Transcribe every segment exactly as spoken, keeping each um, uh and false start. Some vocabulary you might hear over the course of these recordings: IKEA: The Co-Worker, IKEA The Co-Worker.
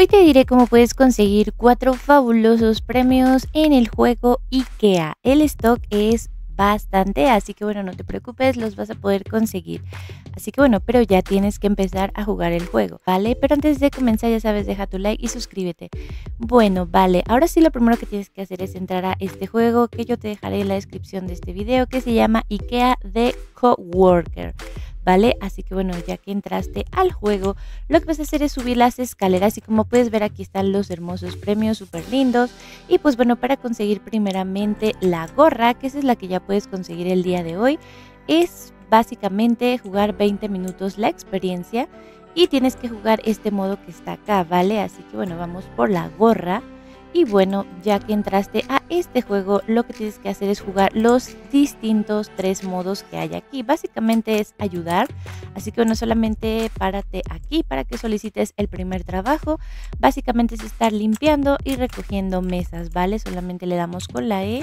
Hoy te diré cómo puedes conseguir cuatro fabulosos premios en el juego IKEA. El stock es bastante, así que bueno, no te preocupes, los vas a poder conseguir. Así que bueno, pero ya tienes que empezar a jugar el juego, ¿vale? Pero antes de comenzar, ya sabes, deja tu like y suscríbete. Bueno, vale, ahora sí lo primero que tienes que hacer es entrar a este juego que yo te dejaré en la descripción de este video, que se llama IKEA: The Co-Worker. ¿Vale? Así que bueno, ya que entraste al juego, lo que vas a hacer es subir las escaleras y como puedes ver aquí están los hermosos premios súper lindos. Y pues bueno, para conseguir primeramente la gorra, que esa es la que ya puedes conseguir el día de hoy, es básicamente jugar veinte minutos la experiencia y tienes que jugar este modo que está acá, ¿vale? Así que bueno, vamos por la gorra. Y bueno, ya que entraste a este juego, lo que tienes que hacer es jugar los distintos tres modos que hay aquí. Básicamente es ayudar, así que bueno, solamente párate aquí para que solicites el primer trabajo. Básicamente es estar limpiando y recogiendo mesas, ¿vale? Solamente le damos con la E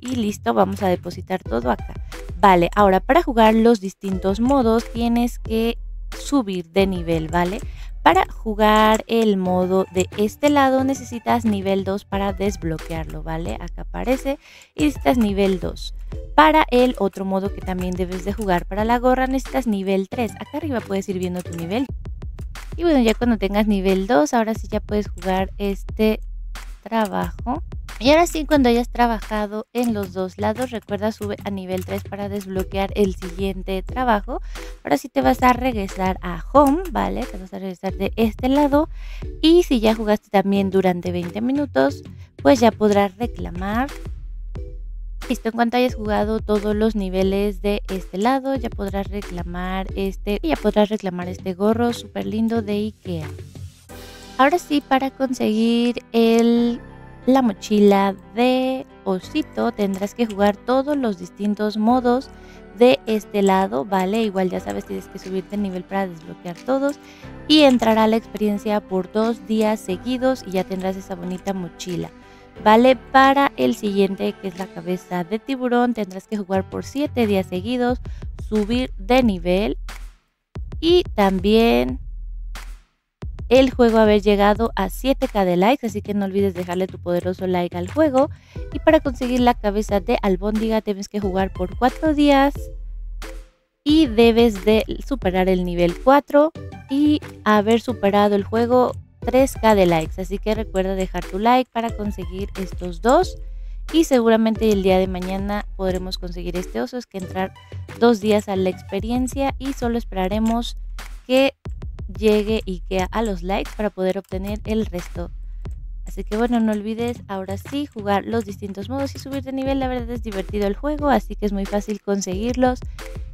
y listo, vamos a depositar todo acá. Vale, ahora para jugar los distintos modos tienes que subir de nivel, ¿vale? Para jugar el modo de este lado necesitas nivel dos para desbloquearlo, ¿vale? Acá aparece y necesitas nivel dos. Para el otro modo que también debes de jugar para la gorra necesitas nivel tres. Acá arriba puedes ir viendo tu nivel. Y bueno, ya cuando tengas nivel dos, ahora sí ya puedes jugar este trabajo. Y ahora sí, cuando hayas trabajado en los dos lados, recuerda sube a nivel tres para desbloquear el siguiente trabajo. Ahora sí te vas a regresar a Home, ¿vale? Te vas a regresar de este lado y si ya jugaste también durante veinte minutos, pues ya podrás reclamar. Listo, en cuanto hayas jugado todos los niveles de este lado, ya podrás reclamar este, ya podrás reclamar este gorro súper lindo de IKEA. Ahora sí, para conseguir el... la mochila de osito tendrás que jugar todos los distintos modos de este lado, ¿vale? Igual ya sabes, tienes que subirte el nivel para desbloquear todos y entrará la experiencia por dos días seguidos y ya tendrás esa bonita mochila, ¿vale? Para el siguiente, que es la cabeza de tiburón, tendrás que jugar por siete días seguidos, subir de nivel y también... el juego haber llegado a siete K de likes, así que no olvides dejarle tu poderoso like al juego. Y para conseguir la cabeza de albóndiga tienes que jugar por cuatro días y debes de superar el nivel cuatro y haber superado el juego tres K de likes, así que recuerda dejar tu like para conseguir estos dos. Y seguramente el día de mañana podremos conseguir este oso, es que entrar dos días a la experiencia y solo esperaremos que llegue IKEA a los likes para poder obtener el resto. Así que bueno, no olvides ahora sí jugar los distintos modos y subir de nivel. La verdad es divertido el juego, así que es muy fácil conseguirlos.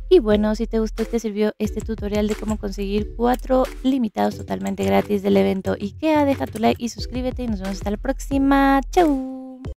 Y bueno, si te gustó, te sirvió este tutorial de cómo conseguir cuatro limitados totalmente gratis del evento IKEA, deja tu like y suscríbete y nos vemos hasta la próxima. ¡Chau!